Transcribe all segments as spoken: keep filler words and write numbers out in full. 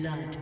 blood.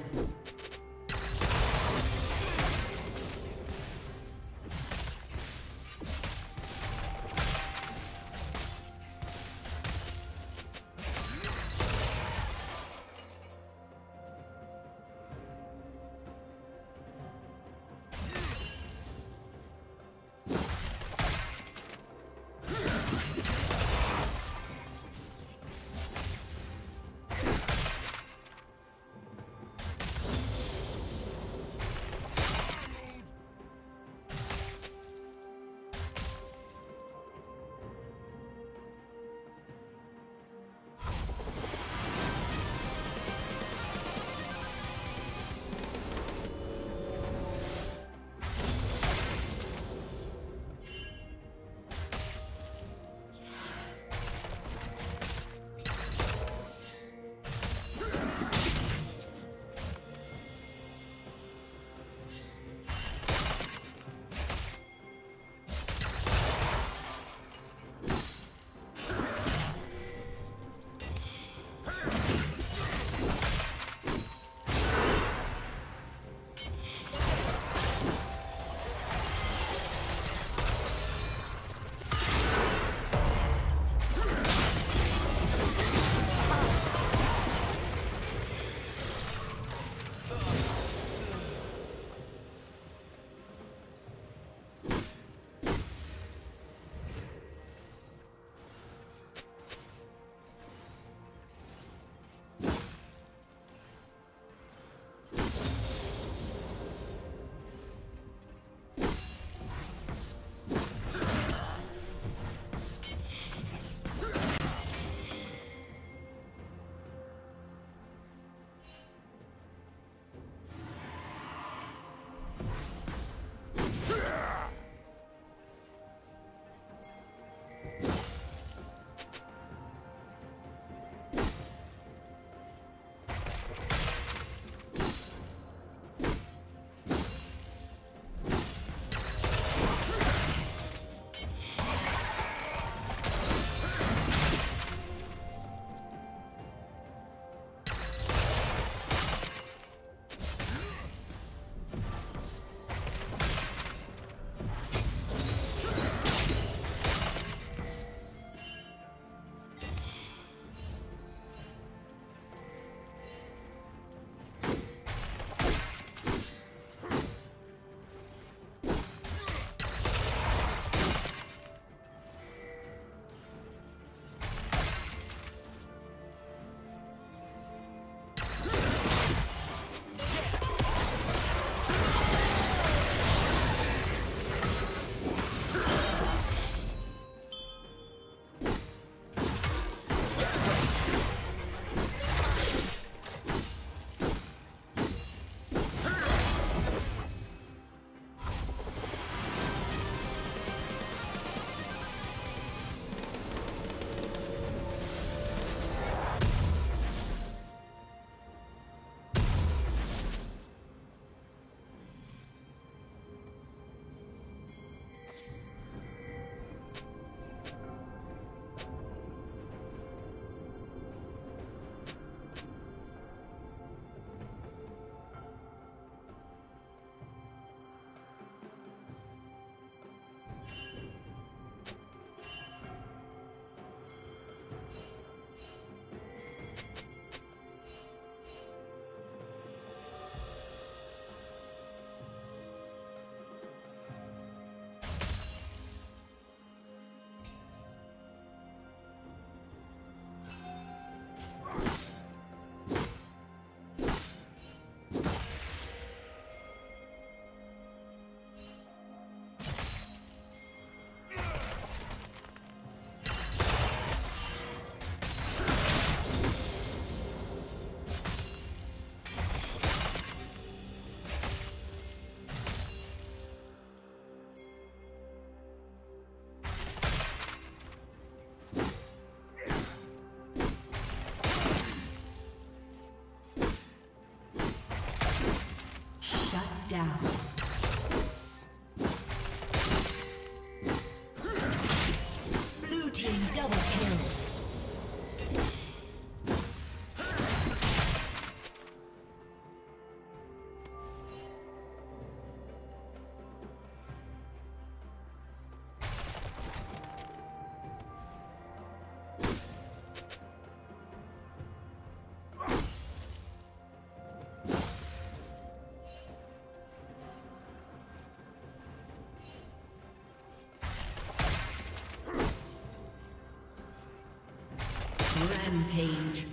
Rampage.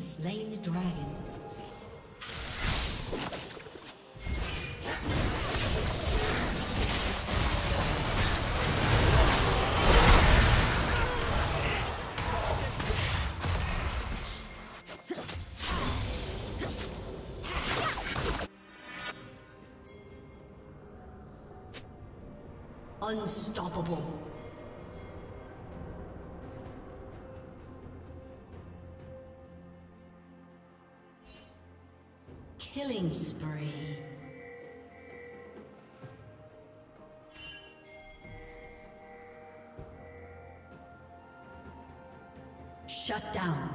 Slain the dragon. Unstoppable. Killing spree. Shut down.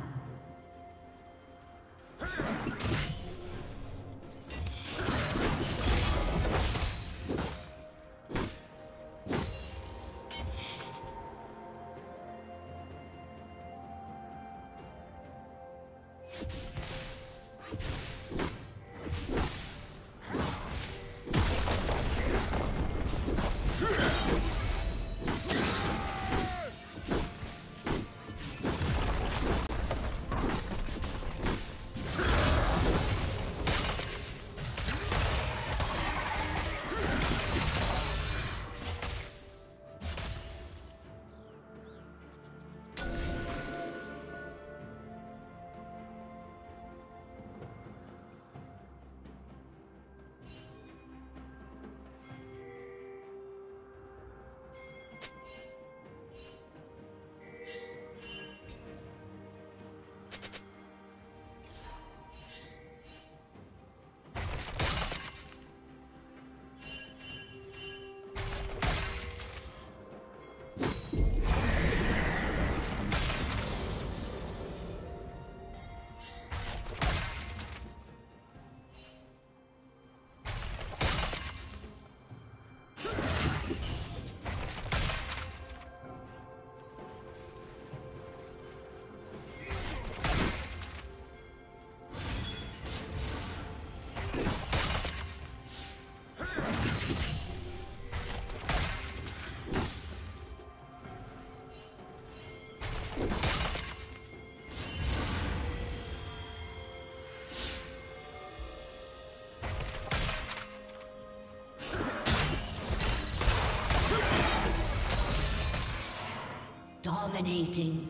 Dominating.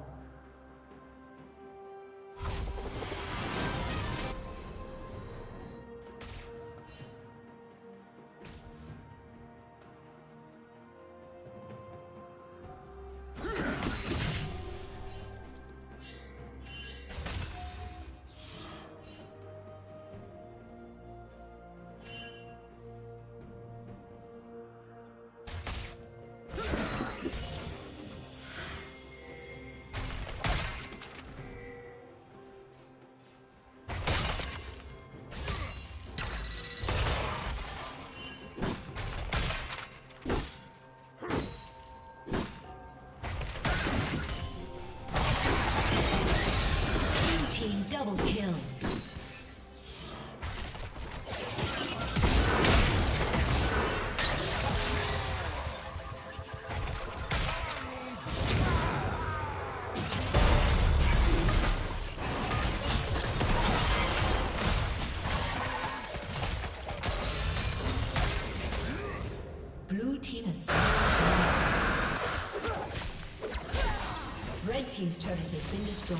Red team's turret has been destroyed.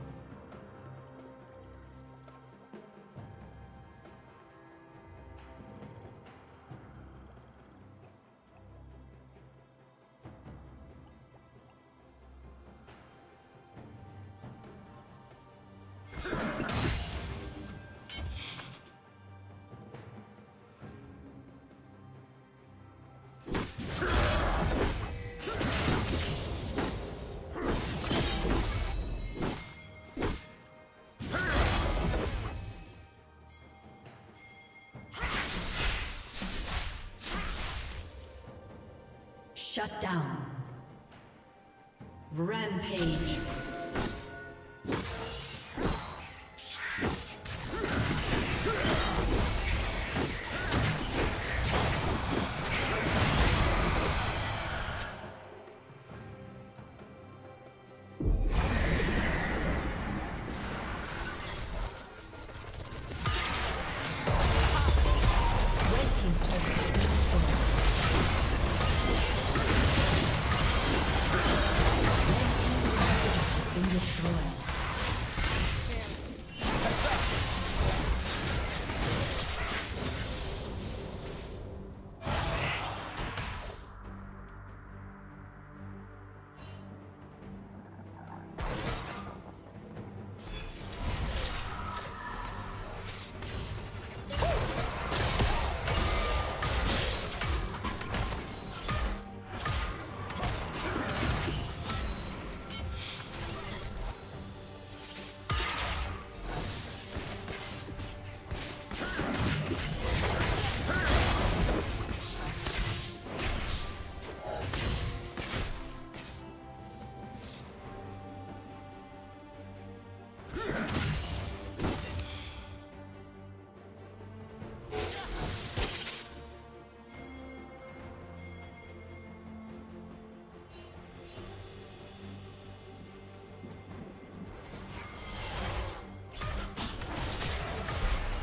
Shut down. Rampage.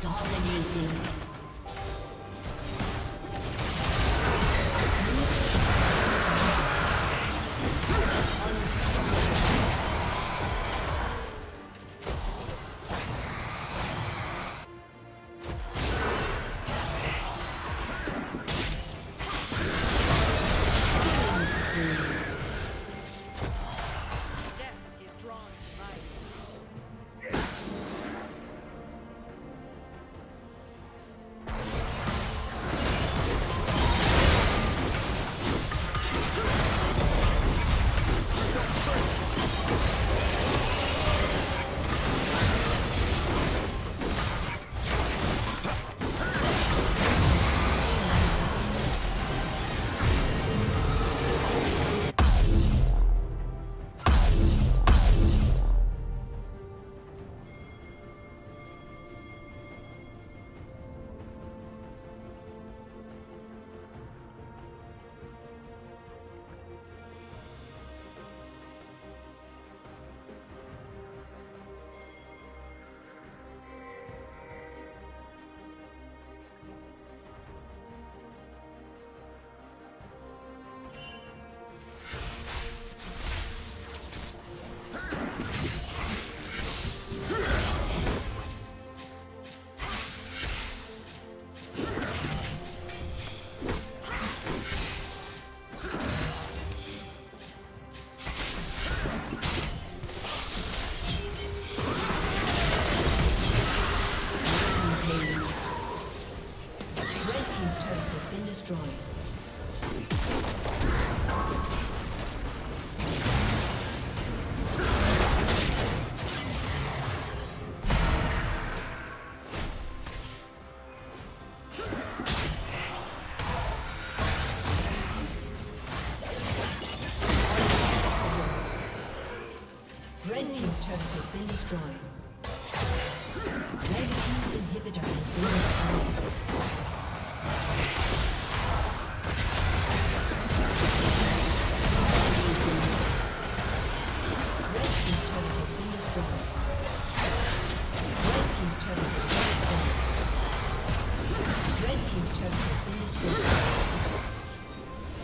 Dominating.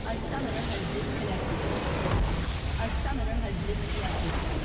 A summoner has disconnected. A summoner has disconnected.